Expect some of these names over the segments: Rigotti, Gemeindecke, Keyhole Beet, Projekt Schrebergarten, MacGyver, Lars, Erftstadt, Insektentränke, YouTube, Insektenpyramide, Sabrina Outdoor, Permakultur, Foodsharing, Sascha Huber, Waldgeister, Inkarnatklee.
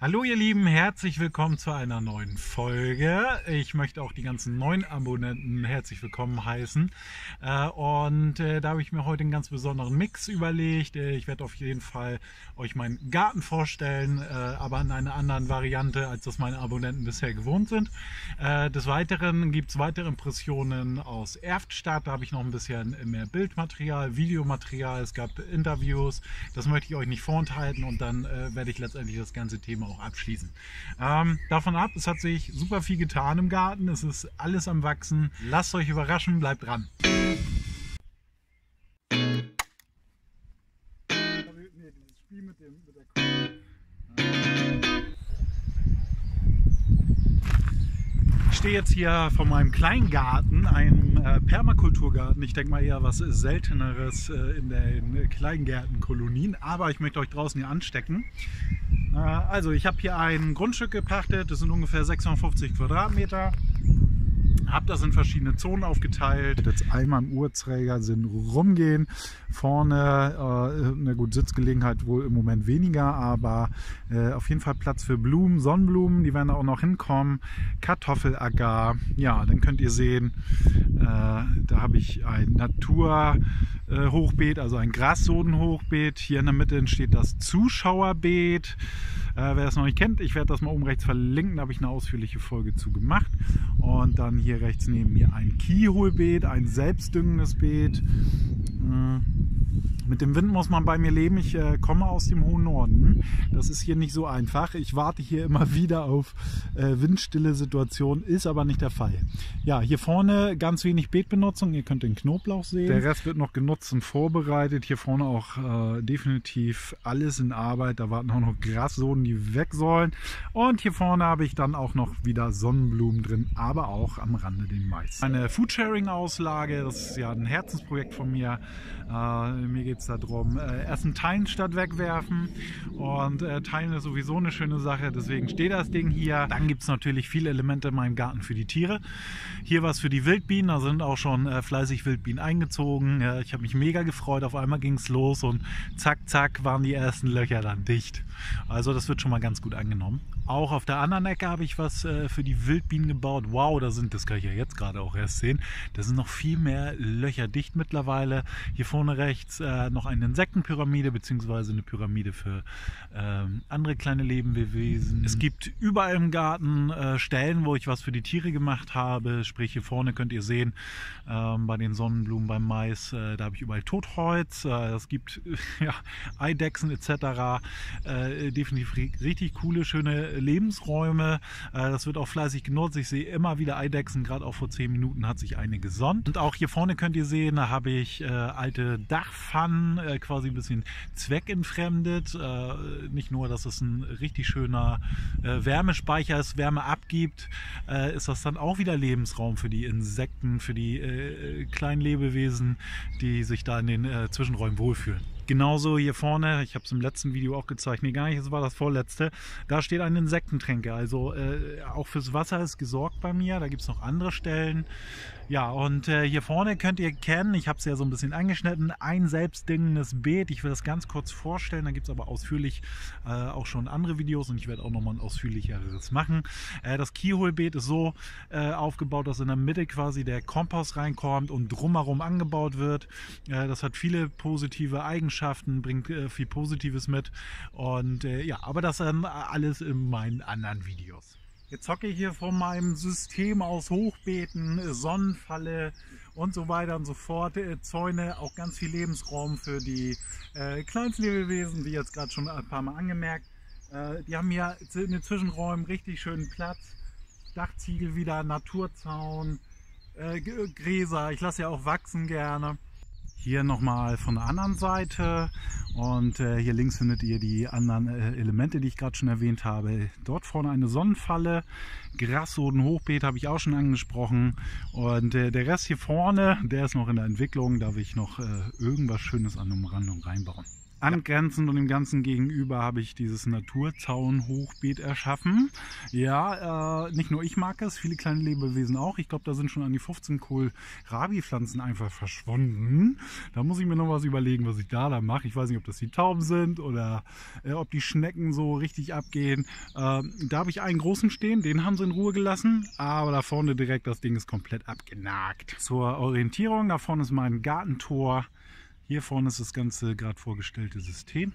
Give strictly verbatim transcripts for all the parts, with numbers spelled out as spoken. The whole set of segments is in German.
Hallo ihr Lieben, herzlich willkommen zu einer neuen Folge. Ich möchte auch die ganzen neuen Abonnenten herzlich willkommen heißen. Und da habe ich mir heute einen ganz besonderen Mix überlegt. Ich werde auf jeden Fall euch meinen Garten vorstellen, aber in einer anderen Variante, als das meine Abonnenten bisher gewohnt sind. Des Weiteren gibt es weitere Impressionen aus Erftstadt. Da habe ich noch ein bisschen mehr Bildmaterial, Videomaterial, es gab Interviews. Das möchte ich euch nicht vorenthalten und dann werde ich letztendlich das ganze Thema auch abschließen. Ähm, davon ab, es hat sich super viel getan im Garten, es ist alles am Wachsen. Lasst euch überraschen, bleibt dran. Ich stehe jetzt hier vor meinem kleinen Garten, einem äh, Permakulturgarten. Ich denke mal eher was Selteneres äh, in den Kleingärtenkolonien, aber ich möchte euch draußen hier anstecken. Also ich habe hier ein Grundstück gepachtet, das sind ungefähr sechshundertfünfzig Quadratmeter, habe das in verschiedene Zonen aufgeteilt. Jetzt einmal im Uhrträger sind rumgehen, vorne, äh, na gut, Sitzgelegenheit wohl im Moment weniger, aber äh, auf jeden Fall Platz für Blumen, Sonnenblumen, die werden auch noch hinkommen, Kartoffelagar, ja, dann könnt ihr sehen, äh, da habe ich ein Natur- Hochbeet, also ein Grassodenhochbeet. Hier in der Mitte entsteht das Zuschauerbeet. Äh, wer das noch nicht kennt, ich werde das mal oben rechts verlinken, da habe ich eine ausführliche Folge zu gemacht. Und dann hier rechts neben mir ein Keyhole Beet, ein selbstdüngendes Beet. Äh, mit dem Wind muss man bei mir leben, ich äh, komme aus dem hohen Norden. Das ist hier nicht so einfach. Ich warte hier immer wieder auf äh, windstille Situationen, ist aber nicht der Fall. Ja, hier vorne ganz wenig Beetbenutzung, ihr könnt den Knoblauch sehen. Der Rest wird noch genutzt und vorbereitet. Hier vorne auch äh, definitiv alles in Arbeit. Da warten auch noch Grassoden, die weg sollen. Und hier vorne habe ich dann auch noch wieder Sonnenblumen drin, aber auch am Rande den Mais. Eine Foodsharing-Auslage, das ist ja ein Herzensprojekt von mir. Äh, mir geht es darum, äh, erstens teilen statt wegwerfen. Und äh, teilen ist sowieso eine schöne Sache, deswegen steht das Ding hier. Dann gibt es natürlich viele Elemente in meinem Garten für die Tiere. Hier was für die Wildbienen, da sind auch schon äh, fleißig Wildbienen eingezogen. Äh, ich habe mich mega gefreut, auf einmal ging es los und zack, zack waren die ersten Löcher dann dicht. Also das wird schon mal ganz gut angenommen. Auch auf der anderen Ecke habe ich was äh, für die Wildbienen gebaut. Wow, da sind, das kann ich ja jetzt gerade auch erst sehen, da sind noch viel mehr Löcher dicht mittlerweile. Hier vorne rechts äh, noch eine Insektenpyramide bzw. eine Pyramide für äh, andere kleine Lebewesen. Es gibt überall im Garten äh, Stellen, wo ich was für die Tiere gemacht habe. Sprich, hier vorne könnt ihr sehen, äh, bei den Sonnenblumen, beim Mais, äh, da habe ich überall Totholz, es gibt ja, Eidechsen et cetera. Äh, definitiv richtig coole, schöne Lebensräume. Äh, das wird auch fleißig genutzt. Ich sehe immer wieder Eidechsen, gerade auch vor zehn Minuten hat sich eine gesonnt. Und auch hier vorne könnt ihr sehen, da habe ich äh, alte Dachpfannen äh, quasi ein bisschen zweckentfremdet. Äh, nicht nur, dass es ein richtig schöner äh, Wärmespeicher ist, Wärme abgibt, äh, ist das dann auch wieder Lebensraum für die Insekten, für die äh, kleinen Lebewesen, die sich da in den äh, Zwischenräumen wohlfühlen. Genauso hier vorne, ich habe es im letzten Video auch gezeigt, nee gar nicht, es war das vorletzte, da steht ein Insektentränke, also äh, auch fürs Wasser ist gesorgt bei mir, da gibt es noch andere Stellen. Ja, und äh, hier vorne könnt ihr kennen, ich habe es ja so ein bisschen angeschnitten, ein selbstdüngendes Beet, ich will das ganz kurz vorstellen, da gibt es aber ausführlich äh, auch schon andere Videos und ich werde auch nochmal ein ausführlicheres machen. Äh, das Keyhole-Beet ist so äh, aufgebaut, dass in der Mitte quasi der Kompost reinkommt und drumherum angebaut wird. Äh, das hat viele positive Eigenschaften, bringt äh, viel Positives mit und äh, ja, aber das ähm, alles in meinen anderen Videos. Jetzt hocke ich hier vor meinem System aus Hochbeeten, Sonnenfalle und so weiter und so fort, äh, Zäune, auch ganz viel Lebensraum für die äh, Kleinstlebewesen, wie jetzt gerade schon ein paar Mal angemerkt. Äh, die haben hier in den Zwischenräumen richtig schönen Platz, Dachziegel wieder, Naturzaun, äh, Gräser, ich lasse ja auch wachsen gerne. Hier nochmal von der anderen Seite und äh, hier links findet ihr die anderen äh, Elemente, die ich gerade schon erwähnt habe. Dort vorne eine Sonnenfalle, Grassodenhochbeet habe ich auch schon angesprochen und äh, der Rest hier vorne, der ist noch in der Entwicklung, da will ich noch äh, irgendwas Schönes an Umrandung reinbauen. Angrenzend und dem Ganzen gegenüber habe ich dieses Naturzaunhochbeet erschaffen. Ja, äh, nicht nur ich mag es, viele kleine Lebewesen auch. Ich glaube, da sind schon an die fünfzehn Kohlrabi-Pflanzen einfach verschwunden. Da muss ich mir noch was überlegen, was ich da da mache. Ich weiß nicht, ob das die Tauben sind oder äh, ob die Schnecken so richtig abgehen. Äh, da habe ich einen großen stehen, den haben sie in Ruhe gelassen. Aber da vorne direkt, das Ding ist komplett abgenagt. Zur Orientierung, da vorne ist mein Gartentor. Hier vorne ist das ganze gerade vorgestellte System.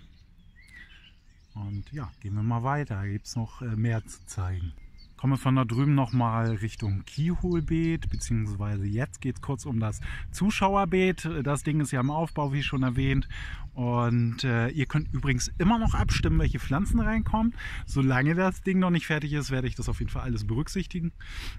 Und ja, gehen wir mal weiter. Da gibt es noch mehr zu zeigen. Komme von da drüben nochmal Richtung Keyhole Beet, beziehungsweise jetzt geht es kurz um das Zuschauerbeet. Das Ding ist ja im Aufbau, wie schon erwähnt. Und äh, ihr könnt übrigens immer noch abstimmen, welche Pflanzen reinkommen. Solange das Ding noch nicht fertig ist, werde ich das auf jeden Fall alles berücksichtigen.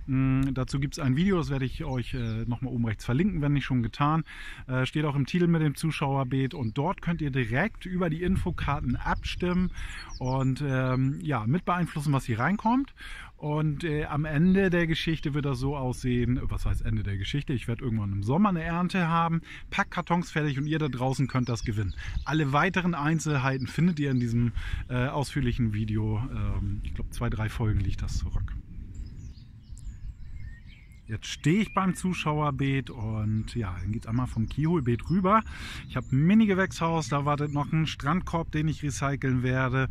Ähm, dazu gibt es ein Video, das werde ich euch äh, nochmal oben rechts verlinken, wenn nicht schon getan. Äh, steht auch im Titel mit dem Zuschauerbeet und dort könnt ihr direkt über die Infokarten abstimmen und ähm, ja, mit beeinflussen, was hier reinkommt. Und äh, am Ende der Geschichte wird das so aussehen, was heißt Ende der Geschichte? Ich werde irgendwann im Sommer eine Ernte haben, pack Kartons fertig und ihr da draußen könnt das gewinnen. Alle weiteren Einzelheiten findet ihr in diesem äh, ausführlichen Video. Ähm, ich glaube, zwei, drei Folgen liegt das zurück. Jetzt stehe ich beim Zuschauerbeet und ja, dann geht es einmal vom Keyholebeet rüber. Ich habe ein Mini-Gewächshaus, da wartet noch ein Strandkorb, den ich recyceln werde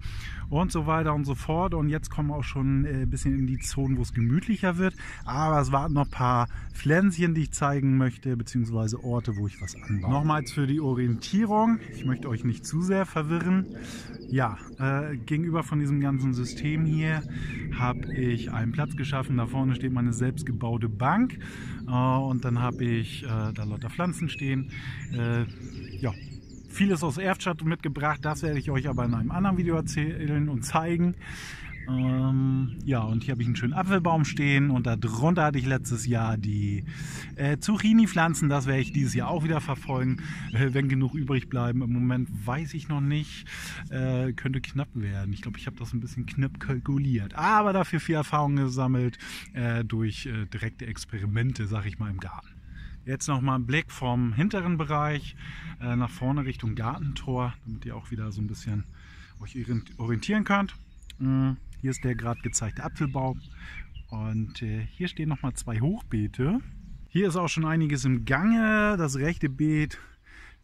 und so weiter und so fort. Und jetzt kommen wir auch schon ein bisschen in die Zonen, wo es gemütlicher wird. Aber es warten noch ein paar Pflänzchen, die ich zeigen möchte, beziehungsweise Orte, wo ich was anbaue. Nochmals für die Orientierung. Ich möchte euch nicht zu sehr verwirren. Ja, äh, gegenüber von diesem ganzen System hier habe ich einen Platz geschaffen. Da vorne steht meine selbstgebaute Bank. Und dann habe ich äh, da lauter Pflanzen stehen. Äh, ja, vieles aus Erftstadt mitgebracht. Das werde ich euch aber in einem anderen Video erzählen und zeigen. Ähm, ja, und hier habe ich einen schönen Apfelbaum stehen. Und darunter hatte ich letztes Jahr die äh, Zucchini-Pflanzen. Das werde ich dieses Jahr auch wieder verfolgen, äh, wenn genug übrig bleiben. Im Moment weiß ich noch nicht. Äh, könnte knapp werden. Ich glaube, ich habe das ein bisschen knapp kalkuliert. Aber dafür viel Erfahrung gesammelt äh, durch äh, direkte Experimente, sage ich mal, im Garten. Jetzt nochmal ein Blick vom hinteren Bereich äh, nach vorne Richtung Gartentor, damit ihr auch wieder so ein bisschen euch orientieren könnt. Mmh. Hier ist der gerade gezeigte Apfelbaum und äh, hier stehen nochmal zwei Hochbeete. Hier ist auch schon einiges im Gange. Das rechte Beet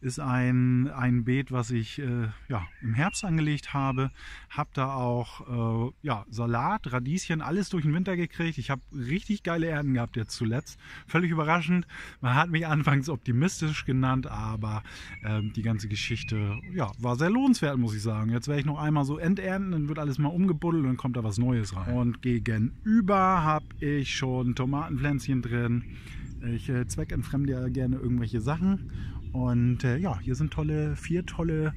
ist ein, ein Beet, was ich äh, ja, im Herbst angelegt habe. Habe da auch äh, ja, Salat, Radieschen, alles durch den Winter gekriegt. Ich habe richtig geile Ernten gehabt jetzt zuletzt. Völlig überraschend. Man hat mich anfangs optimistisch genannt, aber äh, die ganze Geschichte ja, war sehr lohnenswert, muss ich sagen. Jetzt werde ich noch einmal so enternten, dann wird alles mal umgebuddelt und dann kommt da was Neues rein. Und gegenüber habe ich schon Tomatenpflänzchen drin. Ich äh, zweckentfremde ja gerne irgendwelche Sachen. Und äh, ja, hier sind tolle, vier tolle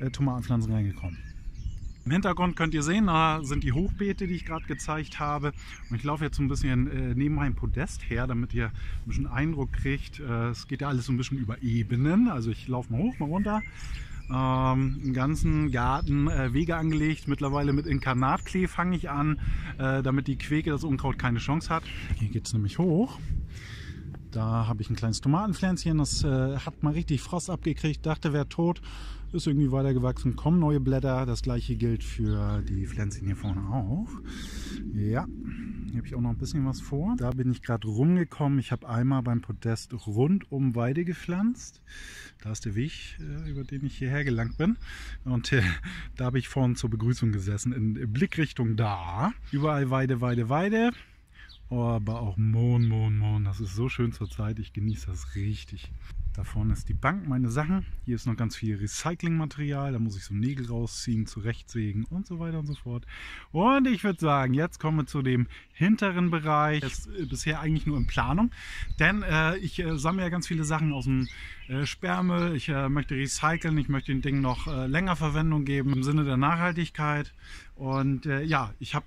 äh, Tomatenpflanzen reingekommen. Im Hintergrund könnt ihr sehen, da sind die Hochbeete, die ich gerade gezeigt habe. Und ich laufe jetzt so ein bisschen äh, neben meinem Podest her, damit ihr ein bisschen Eindruck kriegt. Äh, es geht ja alles so ein bisschen über Ebenen. Also ich laufe mal hoch, mal runter. Ähm, im ganzen Garten äh, Wege angelegt. Mittlerweile mit Inkarnatklee fange ich an, äh, damit die Queke, das Unkraut, keine Chance hat. Hier geht es nämlich hoch. Da habe ich ein kleines Tomatenpflänzchen, das äh, hat mal richtig Frost abgekriegt, dachte, wäre tot, ist irgendwie weitergewachsen, kommen neue Blätter. Das gleiche gilt für die Pflänzchen hier vorne auch. Ja, hier habe ich auch noch ein bisschen was vor. Da bin ich gerade rumgekommen. Ich habe einmal beim Podest rund um Weide gepflanzt. Da ist der Weg, äh, über den ich hierher gelangt bin. Und äh, da habe ich vorhin zur Begrüßung gesessen, in Blickrichtung da. Überall Weide, Weide, Weide. Aber auch Mohn, Mohn, Mohn. Das ist so schön zur Zeit. Ich genieße das richtig. Da vorne ist die Bank, meine Sachen. Hier ist noch ganz viel Recyclingmaterial. Da muss ich so Nägel rausziehen, zurechtsägen und so weiter und so fort. Und ich würde sagen, jetzt kommen wir zu dem hinteren Bereich. Das ist bisher eigentlich nur in Planung, denn äh, ich äh, sammle ja ganz viele Sachen aus dem äh, Sperrmüll. Ich äh, möchte recyceln, ich möchte den Dingen noch äh, länger Verwendung geben im Sinne der Nachhaltigkeit. Und äh, ja, ich habe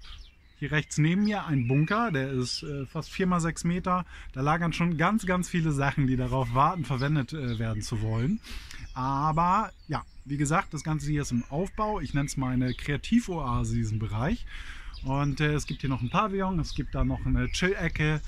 hier rechts neben mir ein Bunker, der ist äh, fast vier mal sechs Meter. Da lagern schon ganz, ganz viele Sachen, die darauf warten, verwendet äh, werden zu wollen. Aber ja, wie gesagt, das Ganze hier ist im Aufbau. Ich nenne es mal eine Kreativoase, diesen Bereich. Und äh, es gibt hier noch ein Pavillon, es gibt da noch eine Chill-Ecke,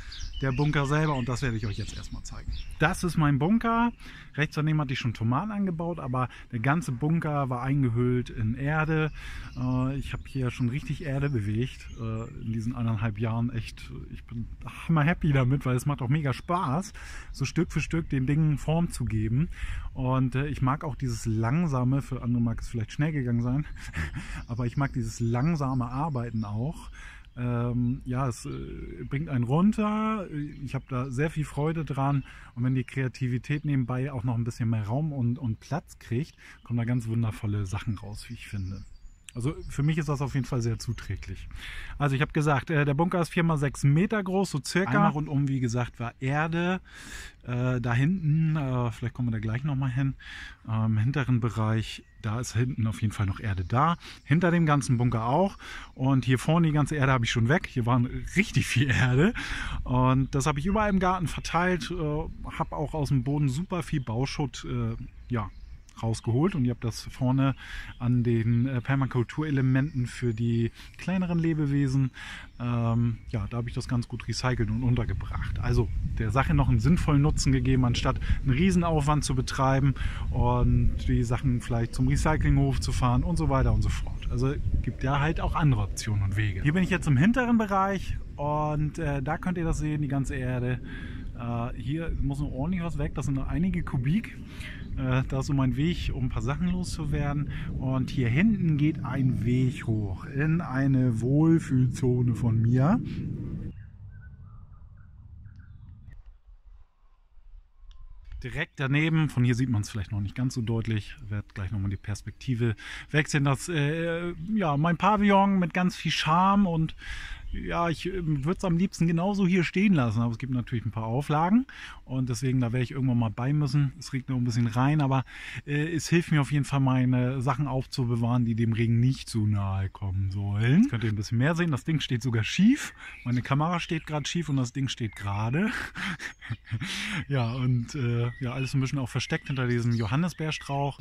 der Bunker selber, und das werde ich euch jetzt erstmal zeigen. Das ist mein Bunker. Rechts daneben hatte ich schon Tomaten angebaut, aber der ganze Bunker war eingehüllt in Erde. Äh, ich habe hier schon richtig Erde bewegt äh, in diesen anderthalb Jahren. Echt, ich bin hammer happy damit, weil es macht auch mega Spaß, so Stück für Stück den Dingen Form zu geben. Und äh, ich mag auch dieses langsame, für andere mag es vielleicht schnell gegangen sein, aber ich mag dieses langsame Arbeiten auch. Ähm, ja, es äh, bringt einen runter. Ich habe da sehr viel Freude dran, und wenn die Kreativität nebenbei auch noch ein bisschen mehr Raum und, und Platz kriegt, kommen da ganz wundervolle Sachen raus, wie ich finde. Also für mich ist das auf jeden Fall sehr zuträglich. Also ich habe gesagt, äh, der Bunker ist vier mal sechs Meter groß, so circa. Einmal rundum, wie gesagt, war Erde. Äh, da hinten, äh, vielleicht kommen wir da gleich nochmal hin, äh, im hinteren Bereich, da ist hinten auf jeden Fall noch Erde da. Hinter dem ganzen Bunker auch. Und hier vorne die ganze Erde habe ich schon weg. Hier war richtig viel Erde. Und das habe ich überall im Garten verteilt. Äh, habe auch aus dem Boden super viel Bauschutt, äh, ja, rausgeholt, und ihr habt das vorne an den äh, Permakulturelementen für die kleineren Lebewesen. Ähm, ja, da habe ich das ganz gut recycelt und untergebracht. Also der Sache noch einen sinnvollen Nutzen gegeben, anstatt einen Riesenaufwand zu betreiben und die Sachen vielleicht zum Recyclinghof zu fahren und so weiter und so fort. Also gibt ja halt auch andere Optionen und Wege. Hier bin ich jetzt im hinteren Bereich, und äh, da könnt ihr das sehen, die ganze Erde. Äh, hier muss noch ordentlich was weg, das sind noch einige Kubik. Da ist so mein Weg, um ein paar Sachen loszuwerden. Und hier hinten geht ein Weg hoch in eine Wohlfühlzone von mir. Direkt daneben, von hier sieht man es vielleicht noch nicht ganz so deutlich, ich werde gleich nochmal die Perspektive wechseln. Das, äh, ja, mein Pavillon mit ganz viel Charme, und ja, ich würde es am liebsten genauso hier stehen lassen, aber es gibt natürlich ein paar Auflagen, und deswegen, da werde ich irgendwann mal bei müssen. Es regnet noch ein bisschen rein, aber äh, es hilft mir auf jeden Fall, meine Sachen aufzubewahren, die dem Regen nicht zu nahe kommen sollen. Jetzt könnt ihr ein bisschen mehr sehen, das Ding steht sogar schief. Meine Kamera steht gerade schief und das Ding steht gerade. Ja, und äh, ja, alles ein bisschen auch versteckt hinter diesem Johannisbeerstrauch.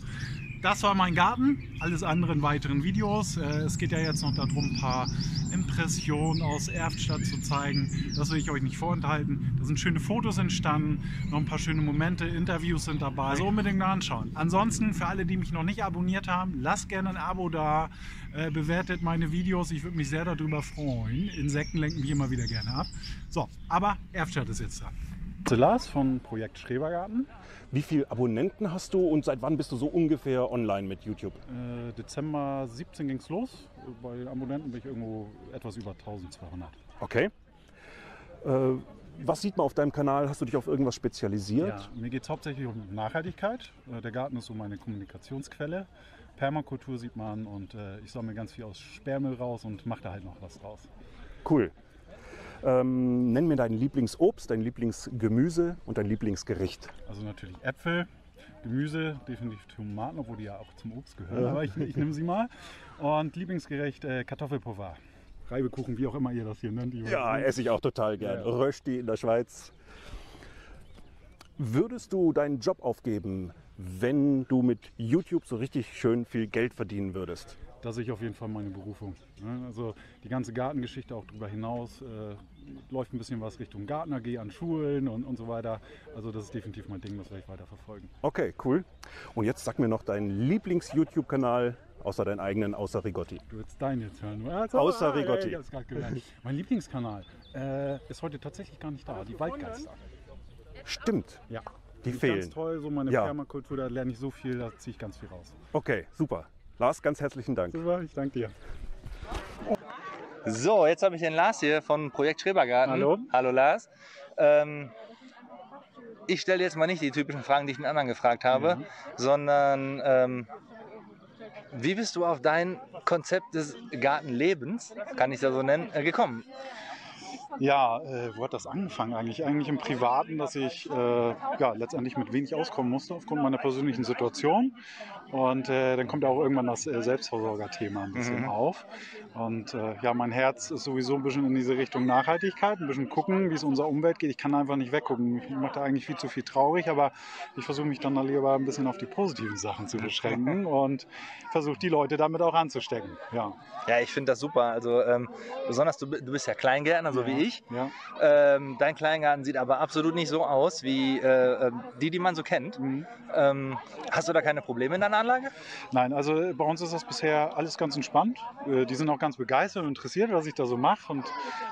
Das war mein Garten, alles andere in weiteren Videos. Äh, es geht ja jetzt noch darum, ein paar Impressionen aus Erftstadt zu zeigen. Das will ich euch nicht vorenthalten. Da sind schöne Fotos entstanden, noch ein paar schöne Momente, Interviews sind dabei. Also unbedingt mal anschauen. Ansonsten, für alle, die mich noch nicht abonniert haben, lasst gerne ein Abo da, äh, bewertet meine Videos, ich würde mich sehr darüber freuen. Insekten lenken mich immer wieder gerne ab. So, aber Erftstadt ist jetzt da. Lars vom Projekt Schrebergarten. Wie viele Abonnenten hast du, und seit wann bist du so ungefähr online mit YouTube? Äh, Dezember siebzehn ging es los. Bei den Abonnenten bin ich irgendwo etwas über eintausendzweihundert. Okay. Äh, was sieht man auf deinem Kanal? Hast du dich auf irgendwas spezialisiert? Ja, mir geht es hauptsächlich um Nachhaltigkeit. Der Garten ist so meine Kommunikationsquelle. Permakultur sieht man, und äh, ich sammle ganz viel aus Sperrmüll raus und mache da halt noch was draus. Cool. Ähm, nenn mir dein Lieblingsobst, dein Lieblingsgemüse und dein Lieblingsgericht. Also natürlich Äpfel, Gemüse, definitiv Tomaten, obwohl die ja auch zum Obst gehören, ja. Aber ich, ich nehme sie mal. Und Lieblingsgericht äh, Kartoffelpuffer, Reibekuchen, wie auch immer ihr das hier nennt. Ja, esse ich auch total gern. Ja, ja. Rösti in der Schweiz. Würdest du deinen Job aufgeben, wenn du mit YouTube so richtig schön viel Geld verdienen würdest? Da sehe ich auf jeden Fall meine Berufung. Also die ganze Gartengeschichte auch darüber hinaus, äh, läuft ein bisschen was Richtung Garten A G an Schulen und, und so weiter. Also das ist definitiv mein Ding, das werde ich weiter verfolgen. Okay, cool. Und jetzt sag mir noch deinen Lieblings-YouTube-Kanal, außer deinen eigenen, außer Rigotti. Du willst deinen jetzt hören. Also, außer ah, Rigotti. Ja, ja, mein Lieblingskanal äh, ist heute tatsächlich gar nicht da, die Waldgeister. Stimmt. Ja. Die, die fehlen. Ganz toll, so meine ja. Permakultur, da lerne ich so viel, da ziehe ich ganz viel raus. Okay, super. Lars, ganz herzlichen Dank. Super, ich danke dir. So, jetzt habe ich den Lars hier von Projekt Schrebergarten. Hallo. Hallo Lars. Ähm, ich stelle jetzt mal nicht die typischen Fragen, die ich den anderen gefragt habe, ja. sondern ähm, wie bist du auf dein Konzept des Gartenlebens, kann ich es ja so nennen, äh, gekommen? Ja, äh, wo hat das angefangen eigentlich? Eigentlich im Privaten, dass ich äh, ja, letztendlich mit wenig auskommen musste aufgrund meiner persönlichen Situation, Und äh, dann kommt auch irgendwann das äh, Selbstversorgerthema ein bisschen mhm. auf. Und äh, ja, mein Herz ist sowieso ein bisschen in diese Richtung Nachhaltigkeit, ein bisschen gucken, wie es unserer Umwelt geht. Ich kann einfach nicht weggucken. Ich mache da eigentlich viel zu viel traurig, aber ich versuche mich dann lieber ein bisschen auf die positiven Sachen zu beschränken und versuche die Leute damit auch anzustecken. Ja, ja, ich finde das super. Also ähm, besonders, du, du bist ja Kleingärtner, so ja, wie ich. Ja. Ähm, dein Kleingarten sieht aber absolut nicht so aus wie äh, die, die man so kennt. Mhm. Ähm, hast du da keine Probleme in deiner Anlage? Nein, also bei uns ist das bisher alles ganz entspannt. Äh, die sind auch ganz begeistert und interessiert, was ich da so mache. Und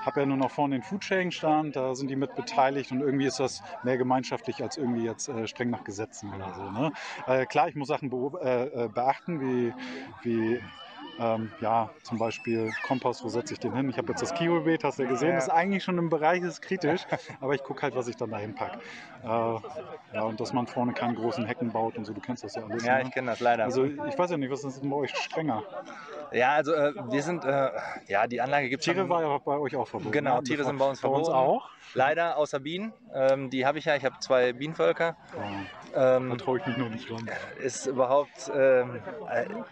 habe ja nur noch vorne den Foodsharing-Stand, da sind die mit beteiligt. Und irgendwie ist das mehr gemeinschaftlich als irgendwie jetzt äh, streng nach Gesetzen oder so. Ne? Äh, klar, ich muss Sachen be- äh, beachten, wie... wie Ähm, ja, zum Beispiel Kompost, wo setze ich den hin? Ich habe jetzt das Keyhole Beet, hast du ja gesehen, das ist eigentlich schon im Bereich, das ist kritisch, aber ich gucke halt, was ich dann dahin packe. Äh, ja, und dass man vorne keine großen Hecken baut und so, du kennst das ja alles. Ja, ne? Ich kenne das leider. Also ich weiß ja nicht, was ist denn bei euch strenger? Ja, also äh, wir sind, äh, ja, die Anlage gibt es. Tiere war ja bei euch auch verboten. Genau, ne? Tiere sind bei uns verboten. Bei uns auch? Leider, außer Bienen. Ähm, die habe ich ja, ich habe zwei Bienenvölker. Ja, ähm, da traue ich mich noch nicht ran. Ist überhaupt, äh,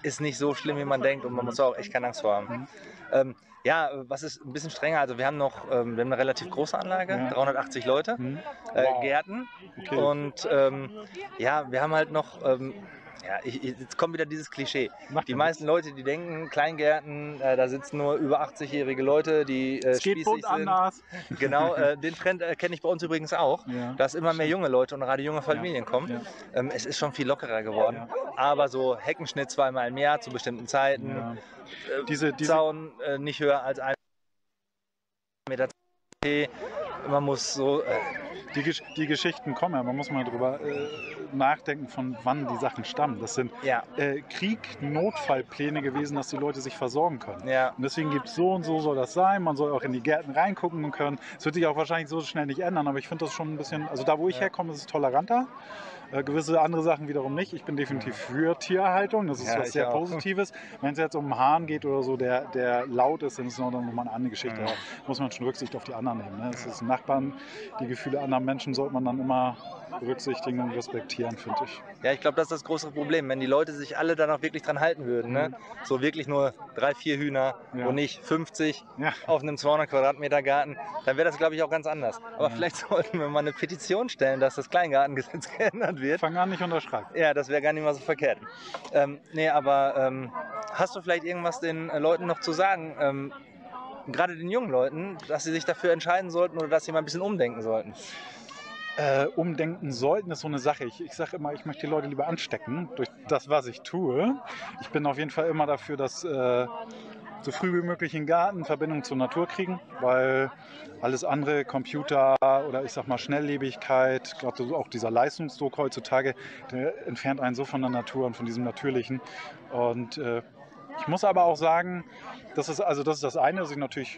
ist nicht so schlimm, wie man denkt, und man muss auch echt keine Angst vor haben. Mhm. Ähm, ja, was ist ein bisschen strenger? Also wir haben noch, ähm, wir haben eine relativ große Anlage, ja. dreihundertachtzig Leute, mhm. äh, wow. Gärten. Okay. Und ähm, ja, wir haben halt noch... Ähm, Ja, ich, jetzt kommt wieder dieses Klischee. Macht die meisten Leute, die denken, Kleingärten, äh, da sitzen nur über achtzigjährige Leute, die äh, spießig sind. Anders. Genau, äh, den Trend äh, kenne ich bei uns übrigens auch, ja. dass immer mehr junge Leute und gerade junge Familien ja. kommen. Ja. Ähm, es ist schon viel lockerer geworden. Ja. Aber so Heckenschnitt zweimal im Jahr zu bestimmten Zeiten, ja. äh, diese, diese Zaun äh, nicht höher als ein Meter. Man muss so... Äh, Die, Gesch die Geschichten kommen, ja. Man muss mal drüber äh, nachdenken, von wann die Sachen stammen. Das sind ja. äh, Krieg-Notfallpläne gewesen, dass die Leute sich versorgen können. Ja. Und deswegen gibt es so und so soll das sein. Man soll auch in die Gärten reingucken können. Es wird sich auch wahrscheinlich so schnell nicht ändern, aber ich finde das schon ein bisschen, also da wo ich ja. herkomme, ist es toleranter. Äh, gewisse andere Sachen wiederum nicht. Ich bin definitiv für Tierhaltung. Das ist ja, was sehr auch. Positives. Wenn es jetzt um einen Hahn geht oder so, der, der laut ist, dann ist es noch mal eine andere Geschichte. Ja. Da muss man schon Rücksicht auf die anderen nehmen. Ne? Das ist Nachbarn, die Gefühle anderen Menschen sollte man dann immer berücksichtigen und respektieren, finde ich. Ja, ich glaube, das ist das große Problem. Wenn die Leute sich alle dann auch wirklich dran halten würden, mhm. ne? so wirklich nur drei, vier Hühner ja. und nicht fünfzig ja. auf einem zweihundert Quadratmeter Garten, dann wäre das, glaube ich, auch ganz anders. Aber ja. vielleicht sollten wir mal eine Petition stellen, dass das Kleingartengesetz geändert wird. Fang an, nicht unterschreiben. Ja, das wäre gar nicht mal so verkehrt. Ähm, nee, aber ähm, hast du vielleicht irgendwas den Leuten noch zu sagen? Ähm, gerade den jungen Leuten, dass sie sich dafür entscheiden sollten oder dass sie mal ein bisschen umdenken sollten? Äh, umdenken sollten ist so eine Sache. Ich, ich sage immer, ich möchte die Leute lieber anstecken durch das, was ich tue. Ich bin auf jeden Fall immer dafür, dass äh, so früh wie möglich in Garten Verbindung zur Natur kriegen, weil alles andere, Computer oder ich sag mal Schnelllebigkeit, gerade auch dieser Leistungsdruck heutzutage, der entfernt einen so von der Natur und von diesem Natürlichen. Und äh, ich muss aber auch sagen, das ist, also das ist das eine, dass ich natürlich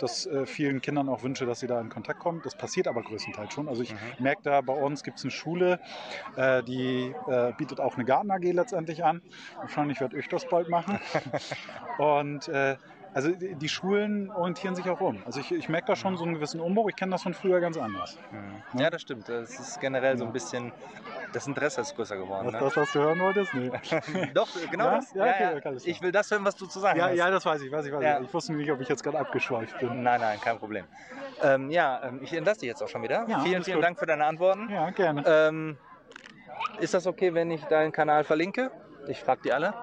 dass, äh, vielen Kindern auch wünsche, dass sie da in Kontakt kommen. Das passiert aber größtenteils schon. Also ich mhm. merke da, bei uns gibt es eine Schule, äh, die äh, bietet auch eine Garten-A G letztendlich an. Wahrscheinlich werde ich das bald machen. Und äh, also die, die Schulen orientieren sich auch um. Also ich, ich merke da schon so einen gewissen Umbruch. Ich kenne das von früher ganz anders. Mhm. Ne? Ja, das stimmt. Das ist generell ja. so ein bisschen... Das Interesse ist größer geworden. Das, ne? das was du hören wolltest? Nee. Doch, genau ja? das. Ja, ja, okay, ja. Kann ich, ich will das hören, was du zu sagen ja, hast. Ja, das weiß ich. Weiß ich, weiß ja. ich. Ich wusste nicht, ob ich jetzt gerade abgeschweift bin. Nein, nein, kein Problem. Ähm, ja, ich entlasse dich jetzt auch schon wieder. Ja, vielen, vielen gut. Dank für deine Antworten. Ja, gerne. Ähm, ist das okay, wenn ich deinen Kanal verlinke? Ich frage die alle.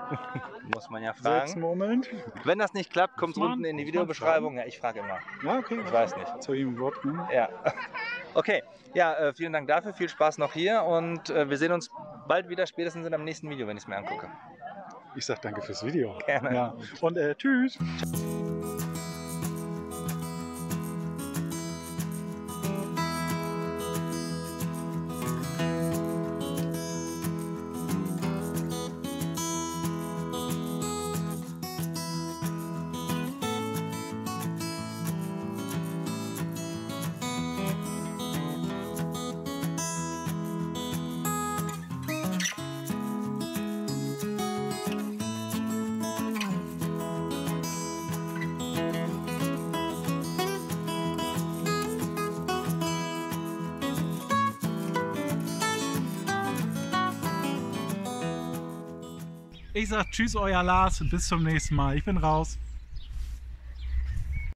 Muss man ja fragen. Moment. Wenn das nicht klappt, kommt es unten in die Videobeschreibung. Ja, ich frage immer. Ja, okay. Ich weiß nicht. Zu jedem Wort. Ne? Ja. Okay, ja, äh, vielen Dank dafür, viel Spaß noch hier und äh, wir sehen uns bald wieder, spätestens in einem nächsten Video, wenn ich es mir angucke. Ich sag danke fürs Video. Gerne. Ja. Und äh, tschüss. Thank you. Ich sage tschüss, euer Lars, und bis zum nächsten Mal. Ich bin raus.